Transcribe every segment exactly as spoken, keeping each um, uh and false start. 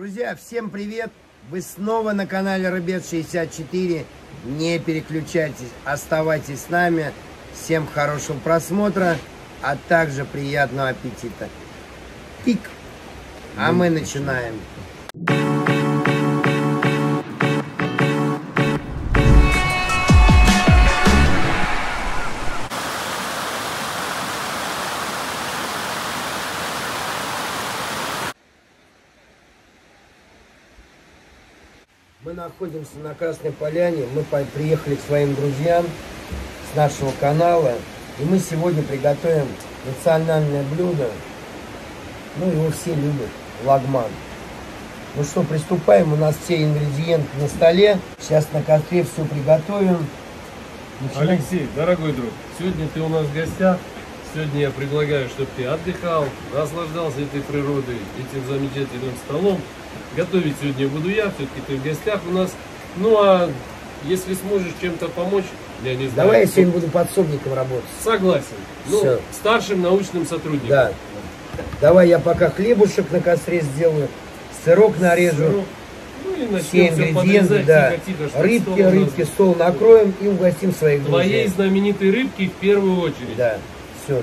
Друзья, всем привет! Вы снова на канале Рыбец шестьдесят четыре. Не переключайтесь, оставайтесь с нами. Всем хорошего просмотра, а также приятного аппетита. Пик! А мы начинаем. Мы находимся на Красной Поляне, мы приехали к своим друзьям с нашего канала, и мы сегодня приготовим национальное блюдо, ну его все любят, лагман. Ну что, приступаем, у нас все ингредиенты на столе, сейчас на костре все приготовим. Начинаем. Алексей, дорогой друг, сегодня ты у нас в гостях, сегодня я предлагаю, чтобы ты отдыхал, наслаждался этой природой, этим замечательным столом. Готовить сегодня буду я, все-таки ты в гостях у нас. Ну а если сможешь чем-то помочь, я не знаю. Давай я сегодня буду подсобником работать. Согласен. Ну, старшим научным сотрудником. Да. Давай я пока хлебушек на костре сделаю, сырок нарежу. Сырок. Ну и начнем все подрезать, да. тихо, тихо, Рыбки, рыбки, стол накроем и угостим своих друзей. Твоей знаменитой рыбки в первую очередь. Да. Все.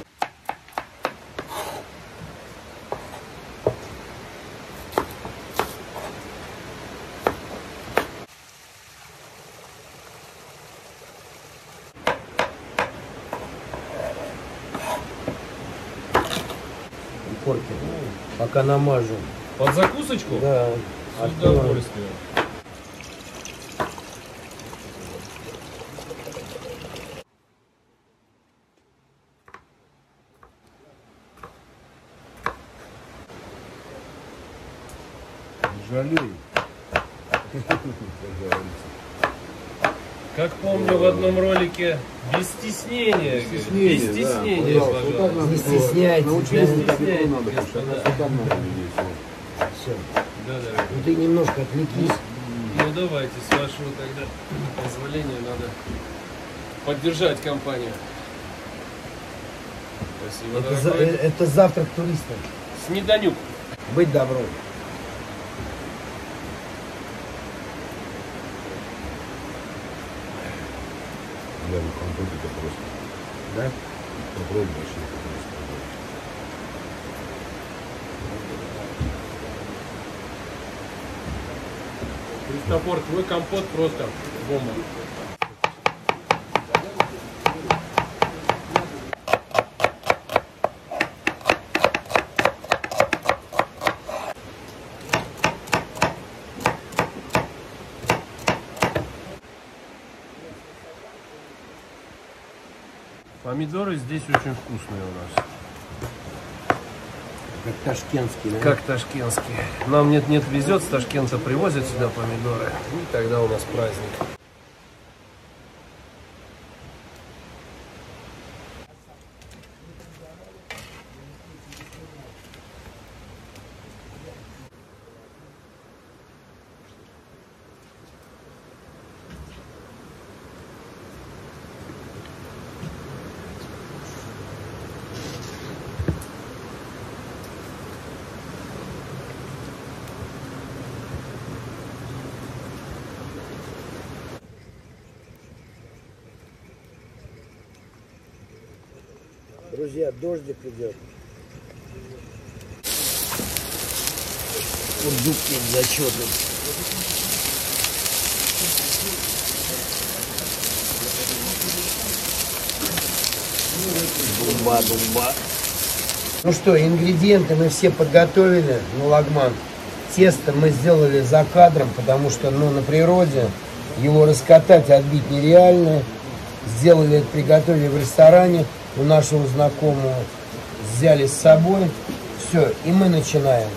Пока намажу. Под закусочку? Да. С удовольствием. Жалей. Как помню в одном ролике, без стеснения. Без стеснения, без стеснения, да, пожалуйста. Не стесняйтесь. Научились, да, не надо, да. Все. Да, да. Ну ты немножко отвлекись. Ну давайте, с вашего тогда позволения, надо поддержать компанию. Спасибо, это, за, это завтрак туристов. Снеданюк. Быть добром. Да, ну компотика просто. Да? Попробуй вообще просто. Кристофор, твой компот просто бомба. Помидоры здесь очень вкусные у нас. Как ташкентские, да? Как ташкентские. Нам нет-нет везет, с Ташкента привозят сюда помидоры. И тогда у нас праздник. Друзья, дождик идет. Курдук зачетный. Думба, думба. Ну что, ингредиенты мы все подготовили на лагман. Тесто мы сделали за кадром, потому что ну, на природе его раскатать, отбить нереально. Сделали это, приготовили в ресторане. У нашего знакомого взяли с собой. Все, и мы начинаем.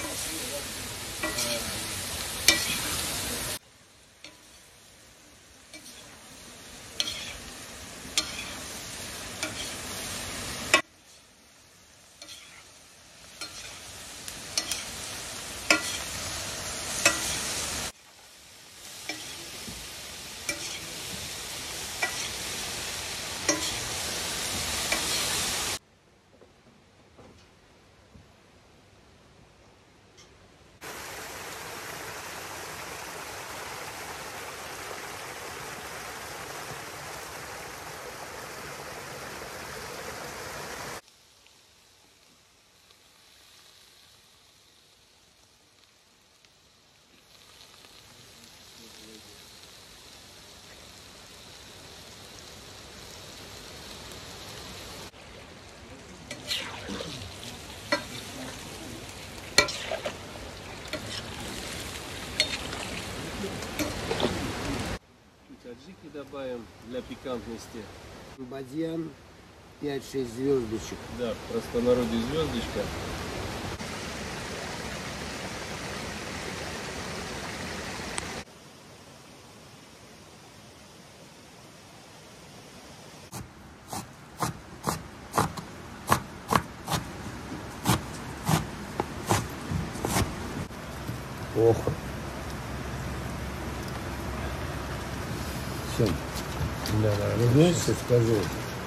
Thank you. Рыбки добавим для пикантности. Бадьян пять-шесть звездочек. Да, в простонародье звездочка. Плохо. Все. Да, да. Вы знаете, что скажу?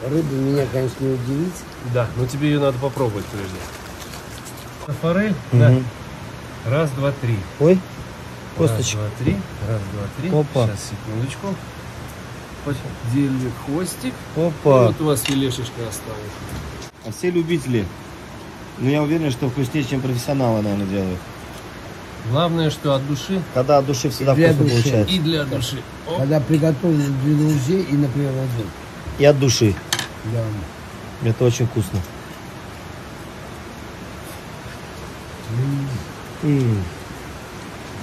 Рыбу меня, конечно, не удивить. Да, но тебе ее надо попробовать прежде. Форель, угу. Да. Раз, два, три. Ой, косточка. Раз, два, три. Раз, два, три. Опа. Сейчас, секундочку. Поддельный хвостик. Опа. И вот у вас филешечка осталась. А все любители, но я уверен, что вкуснее, чем профессионалы, наверное, делают. Главное, что от души. Когда от души всегда вкусно получается. И для души. Оп. Когда приготовлен для друзей и на природе. И от души. Да. Это очень вкусно. М -м -м.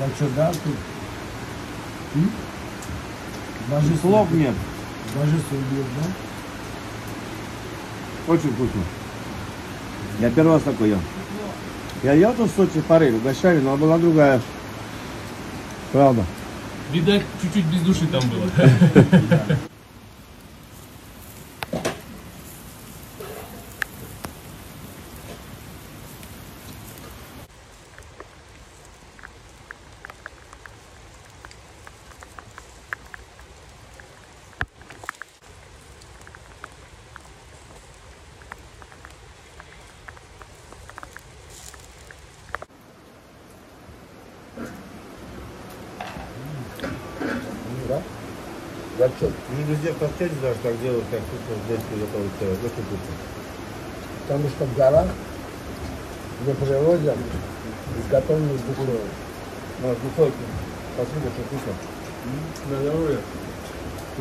Да что, да, тут? М? Даже слов нет. Даже слов нет, да? Очень вкусно. Я первый раз такой ем. Я ел тут в Сочи форель, угощали, но была другая. Правда. Видать, чуть-чуть без души там было. Не везде в коктейле даже так делают, как вкусно здесь приготовить. Очень вкусно. Потому что в горах, где природа, изготовлены из бухлоя. Ну, от бухлоя, спасибо, очень вкусно. На здоровье.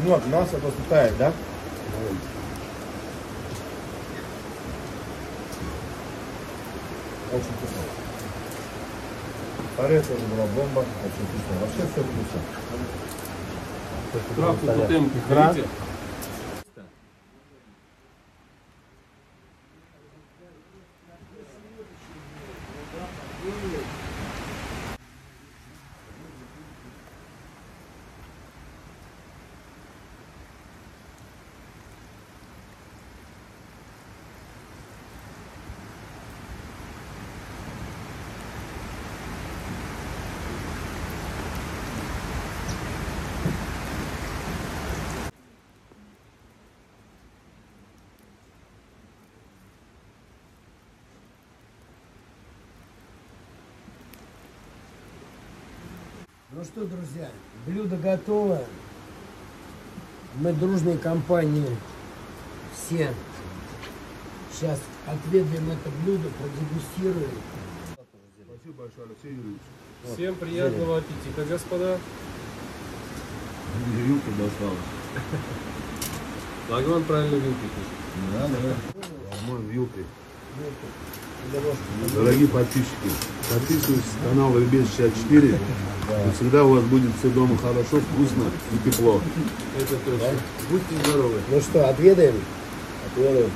Ну, от мяса просто тает, да? Очень вкусно. Форель тоже была бомба, очень вкусно. Вообще все вкусно. Травку бутем пихайте. Ну что, друзья, блюдо готово. Мы дружной компанией все сейчас отведаем это блюдо, продегустируем. Спасибо большое, Алексей Юрьевич. Всем вот. Приятного аппетита, господа. Вилка досталась. Лагман правильно вилкой пишет. Да, да. Лагман вилкой. Дорогие подписчики, подписывайтесь на канал Рыбец шестьдесят четыре. И всегда у вас будет все дома хорошо, вкусно и тепло. Это точно. Будьте здоровы. Ну что, отведаем? Отведаем.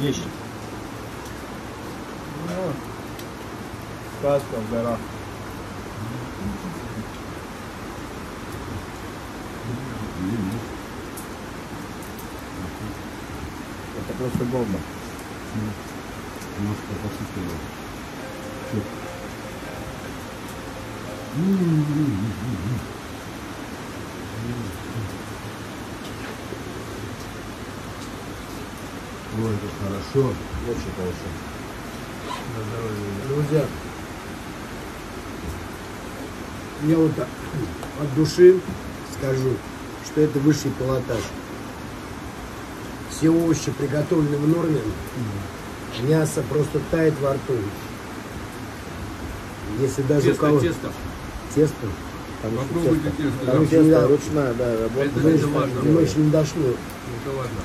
Вещи. Сказка в горах. Это просто бомба. Немножко посыпало. Ой, это хорошо. Очень хорошо. Друзья, я вот так от души скажу, что это высший пилотаж. Все овощи приготовлены в норме. Мясо просто тает во рту. Если даже тесто, у кого... Тесто. Тесто. Попробуйте тесто. Ручная, да, работа. Это, это важно. Мы еще не дошли. Это важно.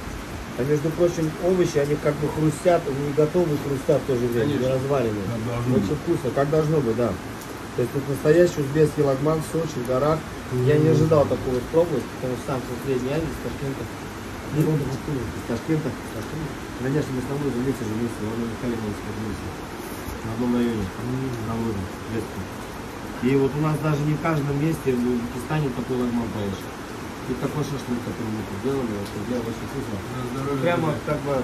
А между прочим, овощи, они как бы хрустят, не готовы хрустят в то же время, не развалены. Очень вкусно, как должно быть, да. То есть тут настоящий узбекский лагман в Сочи, в горах. Mm-hmm. Я не ожидал такого пробовать, потому что сам со Средней Азии, с Ташкента. Mm-hmm. Ну, из Ташкента. Конечно, мы с тобой вместе женились, мы на Михайловиче поднялись. На одном районе, mm-hmm. на Луне, в. И вот у нас даже не в каждом месте в Узбекистане такой лагман поешь. И такой шашлык, который мы тут делали, это дело очень вкусно. Mm-hmm. Прямо как бы...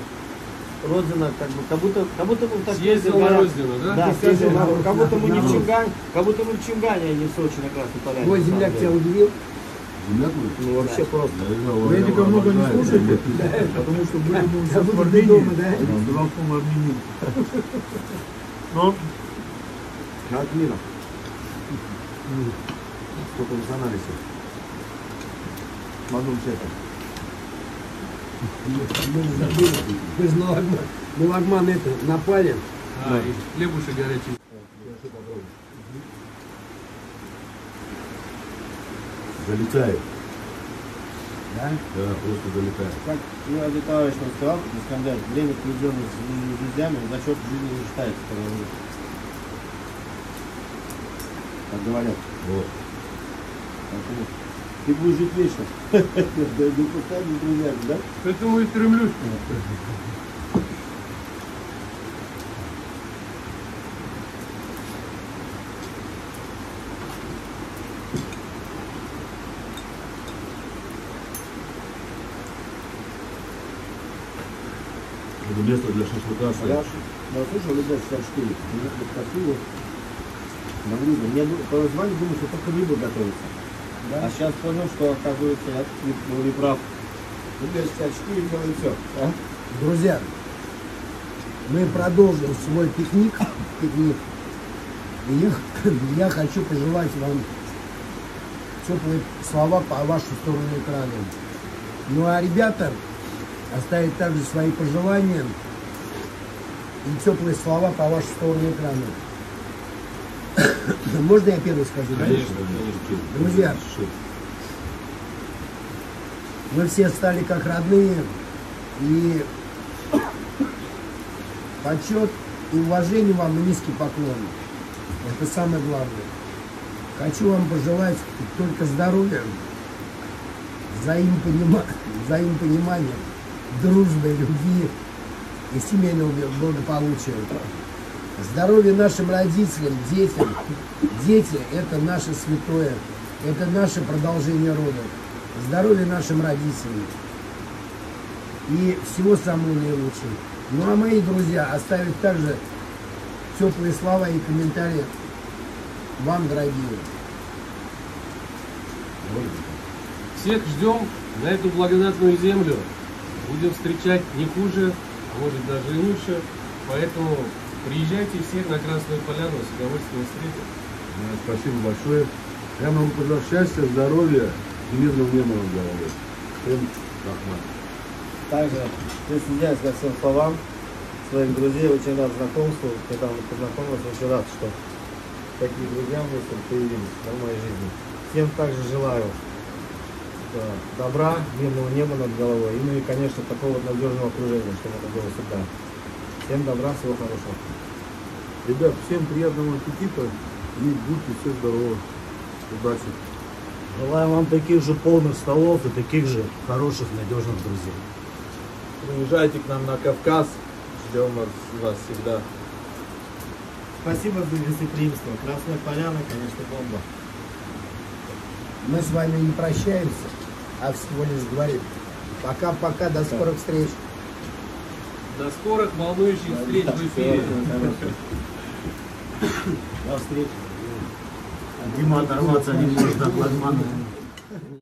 Родина, как бы, как будто, как будто мы так съездил на Родину, да? Да, съездил на Родину, как будто мы не в Чингане, как будто мы в Чингане, а не в Сочи на Красной Поляне. Твой земляк тебя удивил? Земляк? Ну вообще просто. Вы этика много не слушаете, потому что были бы уже в Армении, с дураком Армении. Ну, как мира. Сколько национальностей. В одном чате. Мы забыли, мы же на лагман, мы лагман это, напали. А, и хлебушек горячий. Залетает. Да? Да, просто залетает. Как, ну, Алексей Юрьевич нам сказал, на скандале, время, проведенное с друзьями, за счет жизни не считается. Так говорят. Вот. Ты будешь жить вечно. Ну постоянно друзья, да? Поэтому и стремлюсь. Это место для шашлыка. Я слышал, Рыбец шестьдесят четыре. На рыбу. Мне позвали, думаю, что только рыба готовится. Да? А сейчас понял, что, оказывается, я был не прав. Рыбец шестьдесят четыре делает все. А? Друзья, мы продолжим свой пикник. пикник. И я хочу пожелать вам теплые слова по вашу сторону экрана. Ну а ребята оставят также свои пожелания и теплые слова по вашу сторону экрана. Можно я первый скажу? Конечно, конечно. Друзья, вы все стали как родные, и почет и уважение вам и низкий поклон. Это самое главное. Хочу вам пожелать только здоровья, взаимопонимания, взаимопонимания, дружбы, любви и семейного благополучия. Здоровье нашим родителям, детям. Дети – это наше святое, это наше продолжение рода. Здоровье нашим родителям. И всего самого наилучшего. Ну а мои друзья оставят также теплые слова и комментарии вам, дорогие. Всех ждем на эту благодатную землю. Будем встречать не хуже, а может даже и лучше. Поэтому... Приезжайте все на Красную Поляну, с удовольствием встретим. Да, спасибо большое. Я вам пожелаю счастья, здоровья и мирного неба в голове. Всем лагман. Также присоединяюсь ко всем словам своих друзей. Очень рад знакомству. Когда мы познакомились, очень рад, что такие друзья мы появились в моей жизни. Всем также желаю добра, мирного неба над головой. И, ну и, конечно, такого надежного окружения, чтобы это было всегда. Всем добра, всего хорошего. Ребят, всем приятного аппетита и будьте все здоровы. Удачи. Желаю вам таких же полных столов и таких же хороших, надежных друзей. Приезжайте к нам на Кавказ. Ждем вас, вас всегда. Спасибо за гостеприимство. Красная Поляна, конечно, бомба. Мы с вами не прощаемся, а всего лишь говорим. Пока-пока, до скорых встреч. До скорых волнующих встреч в эфире. До встречи. Дима оторваться не может от лагмана.